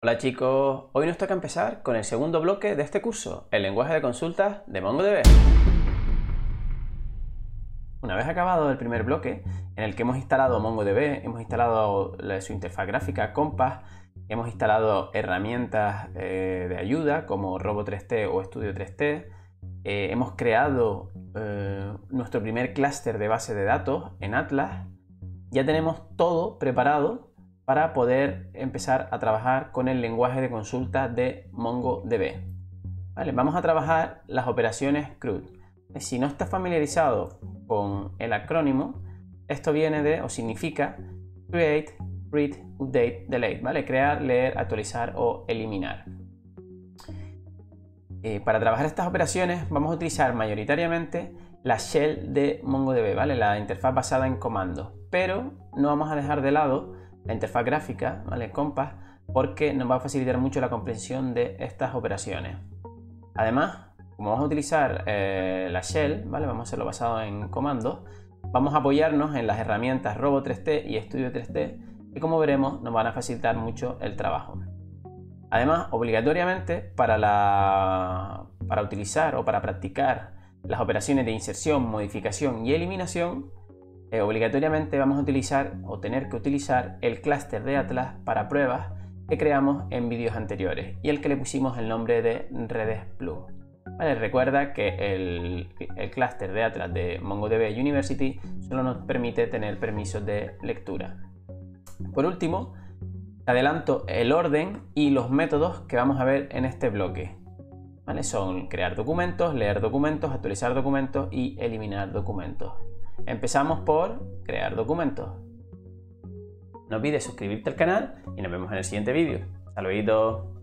Hola chicos, hoy nos toca empezar con el segundo bloque de este curso, el lenguaje de consultas de MongoDB. Una vez acabado el primer bloque, en el que hemos instalado MongoDB, hemos instalado su interfaz gráfica Compass, hemos instalado herramientas de ayuda como Robo 3T o Studio 3T, hemos creado nuestro primer clúster de base de datos en Atlas, ya tenemos todo preparado para poder empezar a trabajar con el lenguaje de consulta de MongoDB. Vale, vamos a trabajar las operaciones CRUD. Si no estás familiarizado con el acrónimo, esto viene de o significa Create, Read, Update, Delete, ¿vale? Crear, leer, actualizar o eliminar. Para trabajar estas operaciones vamos a utilizar mayoritariamente la shell de MongoDB, ¿vale? La interfaz basada en comandos, pero no vamos a dejar de lado la interfaz gráfica, ¿vale? Compass, porque nos va a facilitar mucho la comprensión de estas operaciones. Además, como vamos a utilizar la shell, ¿vale? Vamos a hacerlo basado en comandos, vamos a apoyarnos en las herramientas Robo 3T y Studio 3T, que como veremos nos van a facilitar mucho el trabajo. Además, obligatoriamente para utilizar o para practicar las operaciones de inserción, modificación y eliminación, obligatoriamente vamos a utilizar o tener que utilizar el clúster de Atlas para pruebas que creamos en vídeos anteriores y el que le pusimos el nombre de Redes Plus. Vale, recuerda que el clúster de Atlas de MongoDB University solo nos permite tener permisos de lectura. Por último, te adelanto el orden y los métodos que vamos a ver en este bloque. Vale, son crear documentos, leer documentos, actualizar documentos y eliminar documentos. Empezamos por crear documentos. No olvides suscribirte al canal y nos vemos en el siguiente vídeo. ¡Saluditos!